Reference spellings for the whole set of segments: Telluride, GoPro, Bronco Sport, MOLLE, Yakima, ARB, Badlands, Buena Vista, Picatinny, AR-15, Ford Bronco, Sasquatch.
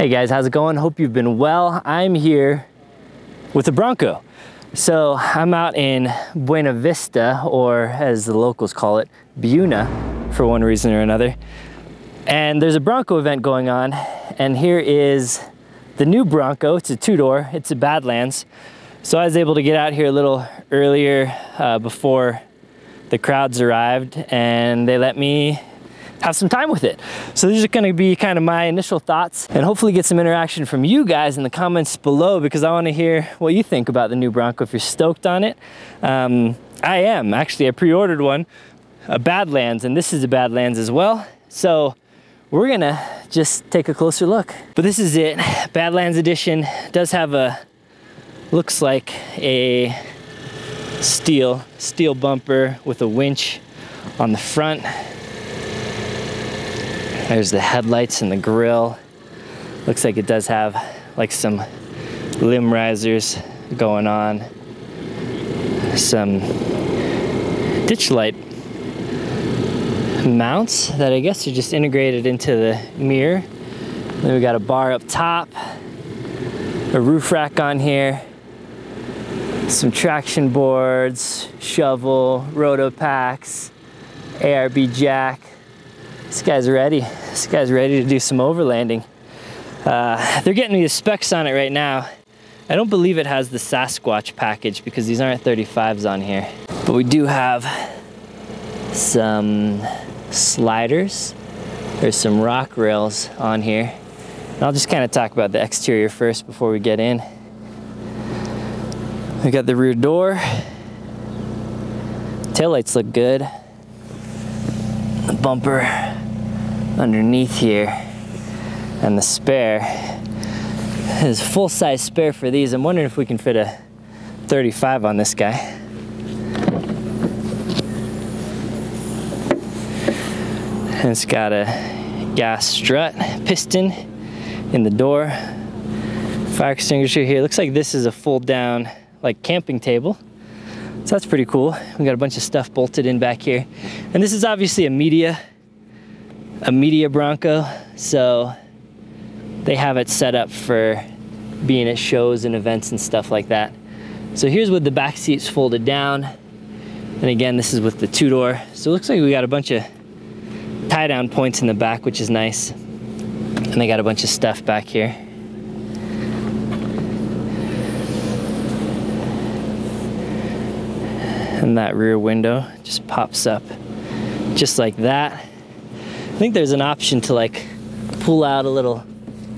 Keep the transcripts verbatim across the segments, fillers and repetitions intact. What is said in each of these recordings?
Hey guys, how's it going? Hope you've been well. I'm here with the Bronco. So I'm out in Buena Vista, or as the locals call it, Buna, for one reason or another. And there's a Bronco event going on, and here is the new Bronco. It's a two-door, it's a Badlands. So I was able to get out here a little earlier uh, before the crowds arrived, and they let me have some time with it. So these are gonna be kind of my initial thoughts and hopefully get some interaction from you guys in the comments below, because I wanna hear what you think about the new Bronco, if you're stoked on it. Um, I am, actually. I pre-ordered one, a Badlands, and this is a Badlands as well. So we're gonna just take a closer look. But this is it, Badlands edition. It does have a, looks like a steel, steel bumper with a winch on the front. There's the headlights and the grill. Looks like it does have like some limb risers going on. Some ditch light mounts that I guess are just integrated into the mirror. Then we got a bar up top, a roof rack on here, some traction boards, shovel, roto packs, A R B jack. This guy's ready. This guy's ready to do some overlanding. Uh, they're getting me the specs on it right now. I don't believe it has the Sasquatch package because these aren't thirty-fives on here. But we do have some sliders. There's some rock rails on here. And I'll just kind of talk about the exterior first before we get in. We got the rear door. Taillights look good. The bumper underneath here, and the spare is full-size spare for these. I'm wondering if we can fit a thirty-five on this guy. And it's got a gas strut piston in the door, fire extinguisher here. Looks like this is a fold-down like camping table. So that's pretty cool. We got a bunch of stuff bolted in back here. And this is obviously a media, a media Bronco. So they have it set up for being at shows and events and stuff like that. So here's with the back seats folded down. And again, this is with the two door. So it looks like we got a bunch of tie down points in the back, which is nice. And they got a bunch of stuff back here. And that rear window just pops up just like that. I think there's an option to like pull out a little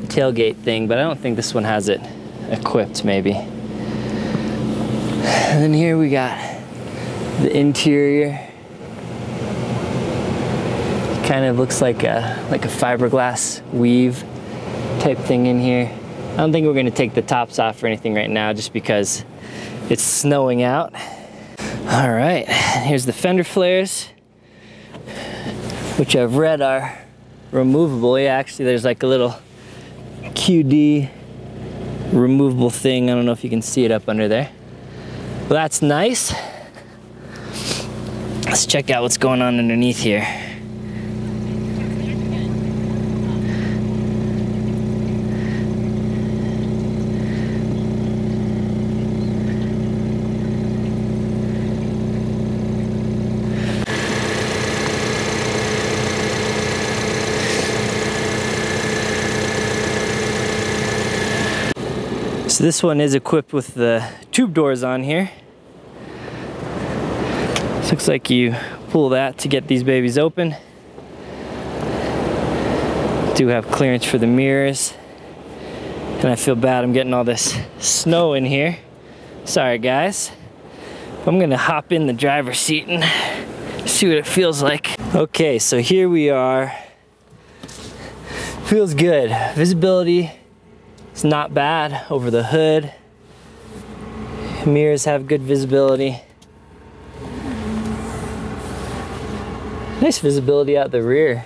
tailgate thing, but I don't think this one has it equipped maybe. And then here we got the interior. It kind of looks like a, like a fiberglass weave type thing in here. I don't think we're gonna take the tops off or anything right now just because it's snowing out. All right, here's the fender flares, which I've read are removable. Yeah, actually there's like a little Q D removable thing. I don't know if you can see it up under there. Well, that's nice. Let's check out what's going on underneath here. So this one is equipped with the tube doors on here. This looks like you pull that to get these babies open. Do have clearance for the mirrors. And I feel bad I'm getting all this snow in here. Sorry guys. I'm gonna hop in the driver's seat and see what it feels like. Okay, so here we are. Feels good. Visibility. It's not bad over the hood. Mirrors have good visibility. Nice visibility out the rear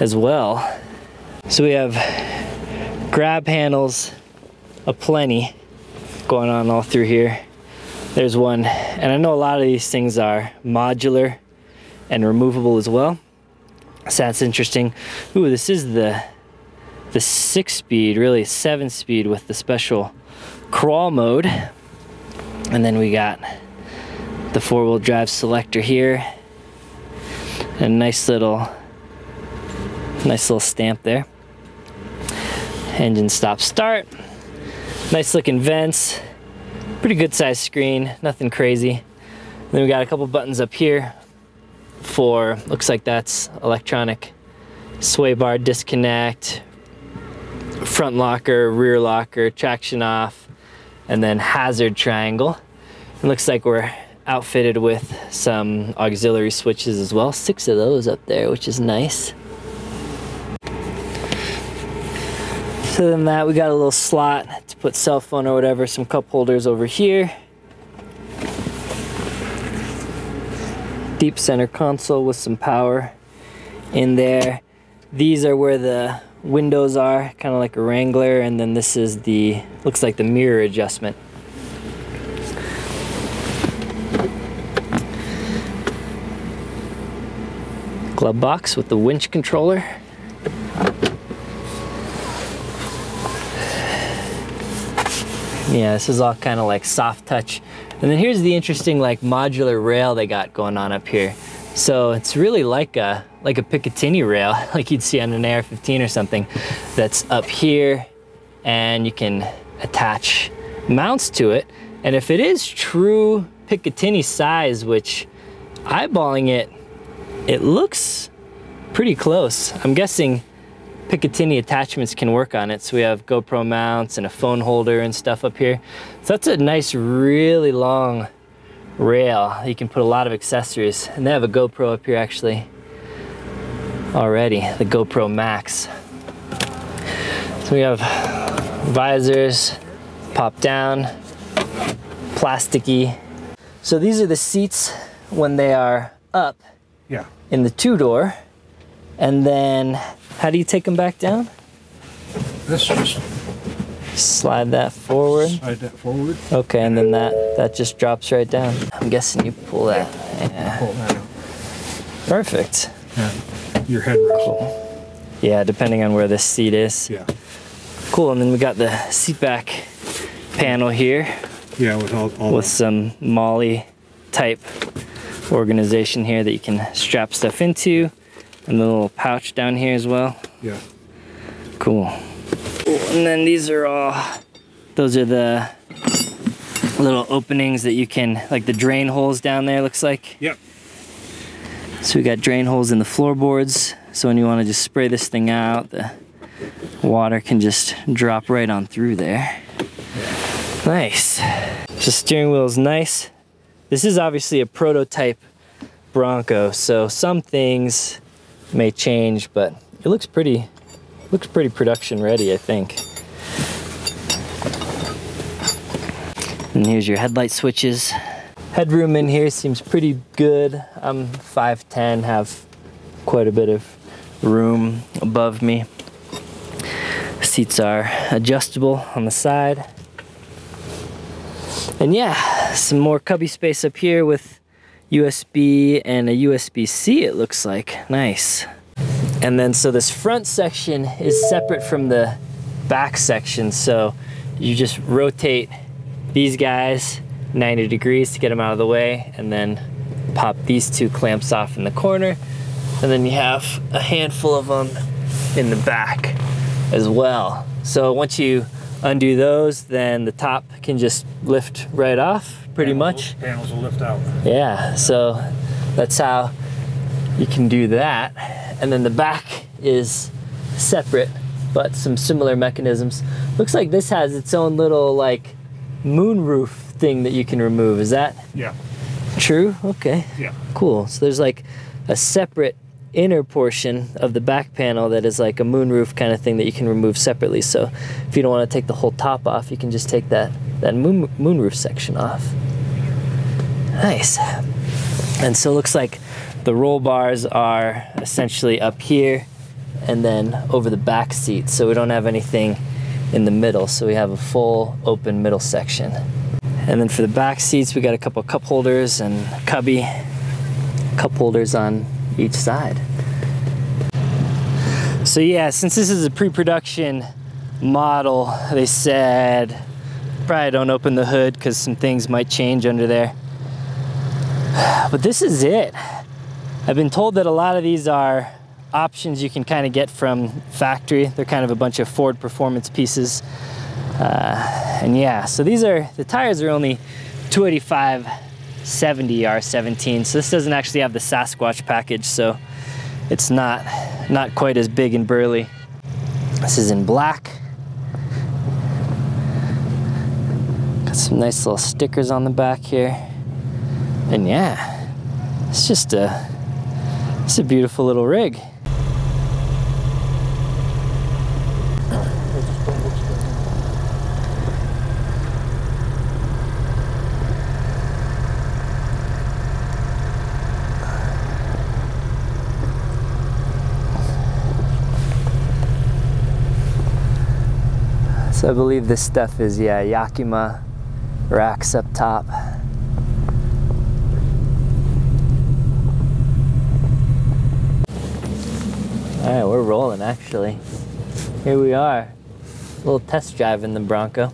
as well. So we have grab handles aplenty going on all through here. There's one, and I know a lot of these things are modular and removable as well. So that's interesting. Ooh, this is the the six speed, really seven speed with the special crawl mode. And then we got the four wheel drive selector here. A nice little, nice little stamp there. Engine stop start. Nice looking vents. Pretty good sized screen, nothing crazy. Then we got a couple buttons up here for, looks like that's electronic sway bar disconnect, front locker, rear locker, traction off, and then hazard triangle. It looks like we're outfitted with some auxiliary switches as well. Six of those up there, which is nice. Other than that, we got a little slot to put cell phone or whatever, some cup holders over here. Deep center console with some power in there. These are where the windows are, kind of like a Wrangler, and then this is the, looks like the mirror adjustment. Glove box with the winch controller. Yeah, this is all kind of like soft touch. And then here's the interesting like modular rail they got going on up here. So it's really like a like a Picatinny rail, like you'd see on an A R fifteen or something, that's up here, and you can attach mounts to it. And if it is true Picatinny size, which eyeballing it, it looks pretty close. I'm guessing Picatinny attachments can work on it. So we have GoPro mounts and a phone holder and stuff up here. So that's a nice, really long rail. You can put a lot of accessories. And they have a GoPro up here actually already, the GoPro Max. So we have visors, pop down, plasticky. So these are the seats when they are up, yeah, in the two door. And then how do you take them back down? This just slide that forward. Slide that forward. Okay, and then that that just drops right down. I'm guessing you pull that. Yeah. Pull that out. Perfect. Yeah. Your head wrestle. Yeah, depending on where this seat is. Yeah. Cool. And then we got the seat back panel here. Yeah, with all, all with some MOLLE type organization here that you can strap stuff into. And the little pouch down here as well. Yeah. Cool. And then these are all, those are the little openings that you can, like the drain holes down there, looks like. Yep. So we got drain holes in the floorboards. So when you want to just spray this thing out, the water can just drop right on through there. Yeah. Nice. The steering wheel is nice. This is obviously a prototype Bronco, so some things may change, but it looks pretty looks pretty production ready, I think. And here's your headlight switches. Headroom in here seems pretty good. I'm five ten, have quite a bit of room above me. Seats are adjustable on the side. And yeah, some more cubby space up here with U S B and a U S B C, it looks like. Nice. And then so this front section is separate from the back section, so you just rotate these guys ninety degrees to get them out of the way, and then pop these two clamps off in the corner, and then you have a handful of them in the back as well. So once you undo those, then the top can just lift right off pretty much. Panels will lift out. Yeah, so that's how you can do that. And then the back is separate, but some similar mechanisms. Looks like this has its own little like moonroof thing that you can remove. Is that, yeah, true? Okay. Yeah. Cool. So there's like a separate inner portion of the back panel that is like a moonroof kind of thing that you can remove separately. So if you don't want to take the whole top off, you can just take that that moon, moonroof section off. Nice. And so it looks like the roll bars are essentially up here and then over the back seat, so we don't have anything in the middle, so we have a full open middle section. And then for the back seats, we got a couple cup holders and a cubby, cup holders on each side. So yeah, since this is a pre-production model, they said probably don't open the hood because some things might change under there. But this is it. I've been told that a lot of these are options you can kind of get from factory. They're kind of a bunch of Ford performance pieces. Uh, and yeah, so these are, the tires are only two eighty-five seventy R seventeen, so this doesn't actually have the Sasquatch package, so it's not, not quite as big and burly. This is in black. Got some nice little stickers on the back here. And yeah, it's just a, it's a beautiful little rig. So I believe this stuff is, yeah, Yakima, racks up top. All right, we're rolling actually. Here we are, a little test drive in the Bronco.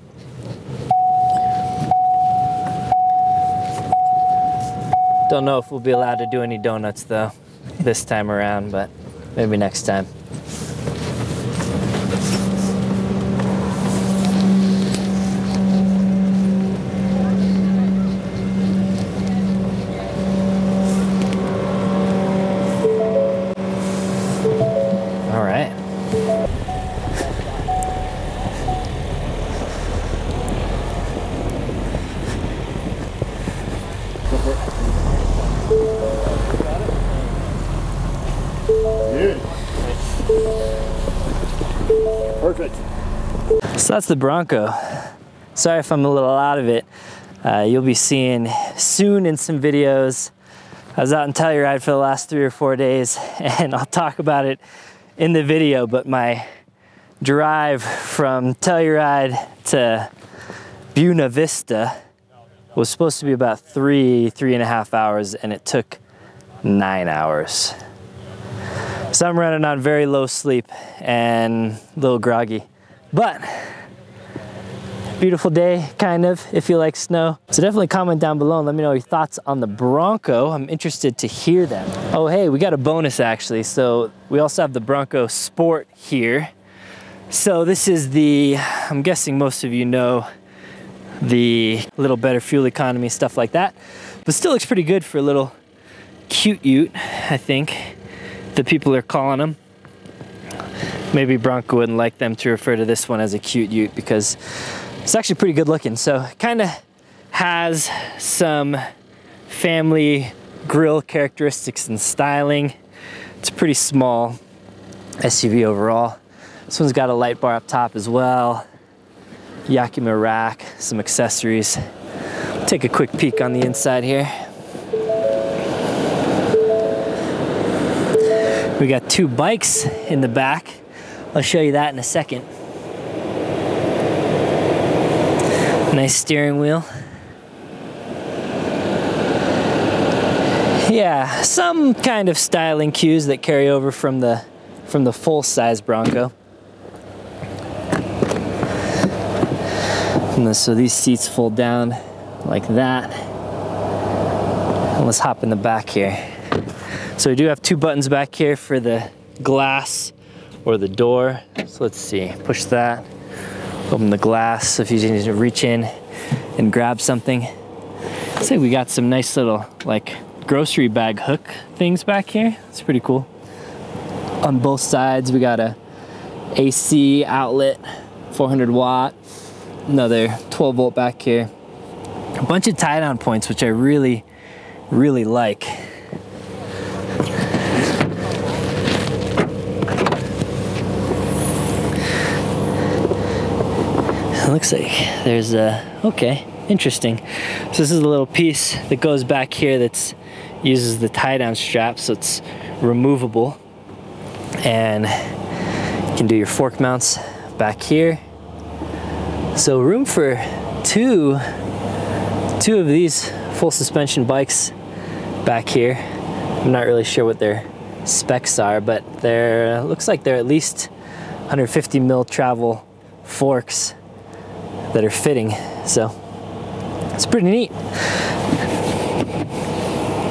Don't know if we'll be allowed to do any donuts though, this time around, but maybe next time. So that's the Bronco. Sorry if I'm a little out of it. Uh, you'll be seeing soon in some videos. I was out in Telluride for the last three or four days, and I'll talk about it in the video, but my drive from Telluride to Buena Vista was supposed to be about three, three and a half hours, and it took nine hours. So I'm running on very low sleep and a little groggy. But beautiful day, kind of, if you like snow. So definitely comment down below and let me know your thoughts on the Bronco. I'm interested to hear them. Oh, hey, we got a bonus actually. So we also have the Bronco Sport here. So this is the, I'm guessing most of you know, the little better fuel economy, stuff like that. But still looks pretty good for a little cute ute, I think the people are calling them. Maybe Bronco wouldn't like them to refer to this one as a cute ute because it's actually pretty good looking. So it kind of has some family grill characteristics and styling. It's a pretty small S U V overall. This one's got a light bar up top as well. Yakima rack, some accessories. Take a quick peek on the inside here. We got two bikes in the back. I'll show you that in a second. Nice steering wheel. Yeah, some kind of styling cues that carry over from the from the full-size Bronco. And so these seats fold down like that. And let's hop in the back here. So we do have two buttons back here for the glass or the door. So let's see, push that, open the glass if you need to reach in and grab something. Looks like we got some nice little like grocery bag hook things back here. It's pretty cool. On both sides, we got a A C outlet, four hundred watt, another twelve volt back here. A bunch of tie down points, which I really, really like. Looks like there's a, okay, interesting. So this is a little piece that goes back here that uses the tie-down strap, so it's removable. And you can do your fork mounts back here. So room for two, two of these full suspension bikes back here. I'm not really sure what they're specs are, but they're, looks like they're at least one hundred fifty mil travel forks that are fitting, so it's pretty neat.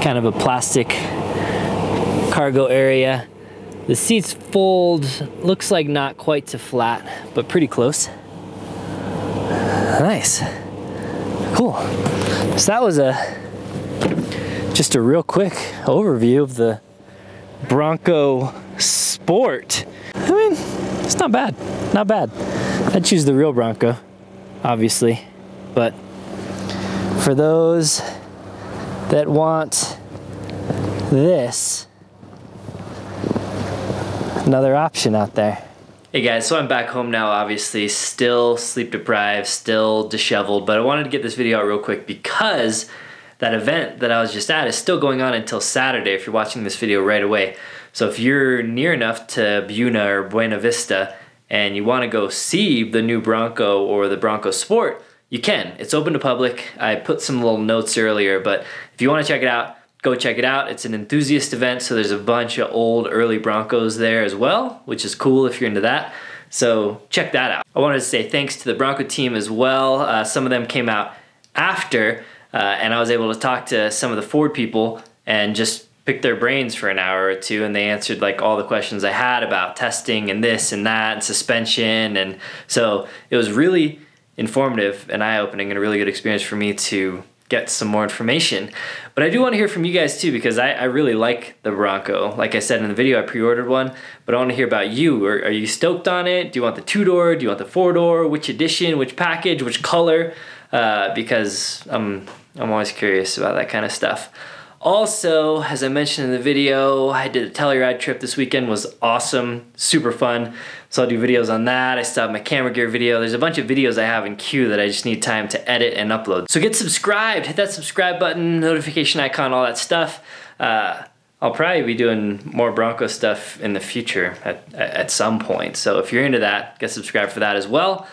Kind of a plastic cargo area. The seats fold, looks like not quite to flat, but pretty close. Nice, cool. So that was a just a real quick overview of the Bronco Sport. I mean, it's not bad, not bad. I'd choose the real Bronco, obviously, but for those that want this, another option out there. Hey guys, so I'm back home now, obviously, still sleep deprived, still disheveled, but I wanted to get this video out real quick because that event that I was just at is still going on until Saturday if you're watching this video right away. So if you're near enough to Buena or Buena Vista and you wanna go see the new Bronco or the Bronco Sport, you can. It's open to public. I put some little notes earlier, but if you wanna check it out, go check it out. It's an enthusiast event, so there's a bunch of old early Broncos there as well, which is cool if you're into that. So check that out. I wanted to say thanks to the Bronco team as well. Uh, some of them came out after, uh, and I was able to talk to some of the Ford people and just pick their brains for an hour or two, and they answered like all the questions I had about testing and this and that and suspension. And so it was really informative and eye-opening and a really good experience for me to get some more information. But I do want to hear from you guys too, because I, I really like the Bronco. Like I said in the video, I pre-ordered one, but I want to hear about you. Are, are you stoked on it? Do you want the two-door? Do you want the four-door? Which edition? Which package? Which color? Uh, because I'm, I'm always curious about that kind of stuff. Also, as I mentioned in the video, I did a Telluride trip this weekend. It was awesome, super fun. So I'll do videos on that. I still have my camera gear video. There's a bunch of videos I have in queue that I just need time to edit and upload. So get subscribed, hit that subscribe button, notification icon, all that stuff. Uh, I'll probably be doing more Bronco stuff in the future at, at some point. So if you're into that, get subscribed for that as well.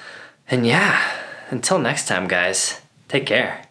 And yeah, until next time guys, take care.